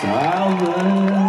Salve!